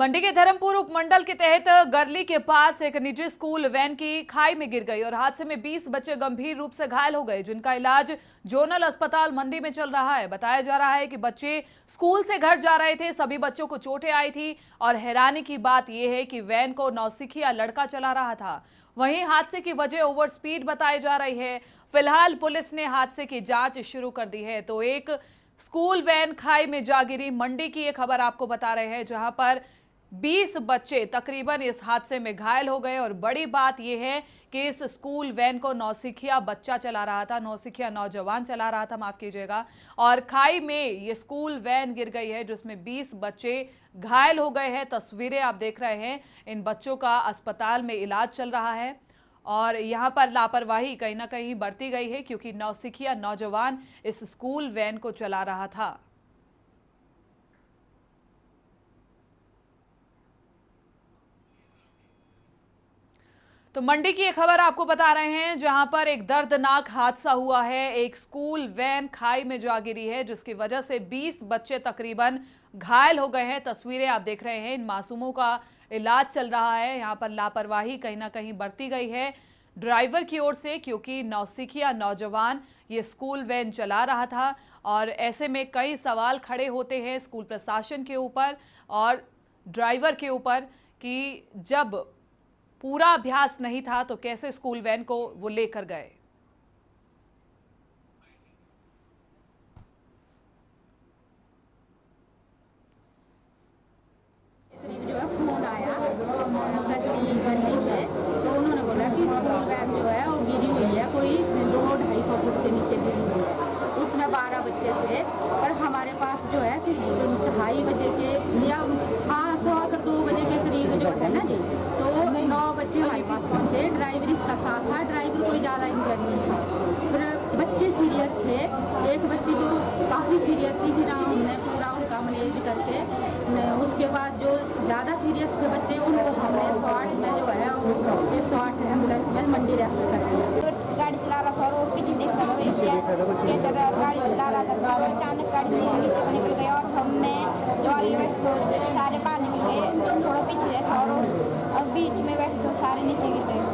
मंडी के धर्मपुर उपमंडल के तहत गर्ली के पास एक निजी स्कूल वैन की खाई में गिर गई और हादसे में 20 बच्चे गंभीर रूप से घायल हो गए, जिनका इलाज जोनल अस्पताल मंडी में चल रहा है। बताया जा रहा है कि बच्चे स्कूल से घर जा रहे थे, सभी बच्चों को चोटें आई थी और हैरानी की बात यह है कि वैन को नौसिखिया लड़का चला रहा था। वहीं हादसे की वजह ओवर स्पीड बताई जा रही है। फिलहाल पुलिस ने हादसे की जाँच शुरू कर दी है। तो एक स्कूल वैन खाई में जा गिरी, मंडी की ये खबर आपको बता रहे हैं, जहाँ पर 20 बच्चे तकरीबन इस हादसे में घायल हो गए। और बड़ी बात यह है कि इस स्कूल वैन को नौसिखिया नौजवान चला रहा था, माफ कीजिएगा, और खाई में ये स्कूल वैन गिर गई है जिसमें 20 बच्चे घायल हो गए हैं। तस्वीरें आप देख रहे हैं, इन बच्चों का अस्पताल में इलाज चल रहा है और यहाँ पर लापरवाही कहीं ना कहीं बरती गई है क्योंकि नौसिखिया नौजवान इस स्कूल वैन को चला रहा था। तो मंडी की एक खबर आपको बता रहे हैं, जहां पर एक दर्दनाक हादसा हुआ है। एक स्कूल वैन खाई में जा गिरी है जिसकी वजह से 20 बच्चे तकरीबन घायल हो गए हैं। तस्वीरें आप देख रहे हैं, इन मासूमों का इलाज चल रहा है। यहां पर लापरवाही कहीं ना कहीं बरती गई है ड्राइवर की ओर से क्योंकि नौसिखिया नौजवान ये स्कूल वैन चला रहा था। और ऐसे में कई सवाल खड़े होते हैं स्कूल प्रशासन के ऊपर और ड्राइवर के ऊपर कि जब पूरा अभ्यास नहीं था तो कैसे स्कूल वैन को वो लेकर गए। जो है फोन आया गर्ली से, तो उन्होंने बोला कि स्कूल वैन जो है वो गिरी हुई है, कोई 200-250 फुट के नीचे गिरी हुई है। उसमें 12 बच्चे थे पर हमारे पास जो है फिर 2:30 बजे के या 2 बजे के करीब जो है ना जी, तो 9 बच्चे हमारे पास पहुँचे। ड्राइवर इसका साथ था, ड्राइवर कोई ज़्यादा इंजर्ड नहीं था पर बच्चे सीरियस थे। एक बच्चे जो काफ़ी सीरियस थी, फिर हमने पूरा उनका मैनेज करके उसके बाद जो ज़्यादा सीरियस थे बच्चे उनको हमने 108 में जो है वो 108 एम्बुलेंस में मंडी रेफर कर दिया। गाड़ी चला रहा था और वो पीछे देख रहा था, गाड़ी चला रहा था और अचानक गाड़ी नीचे को निकल गया और हमें जो आगे सारे बाहर निकल गए, थोड़ा पीछे जैसा और बीच में बैठे तो सारे नीचे गिर गए।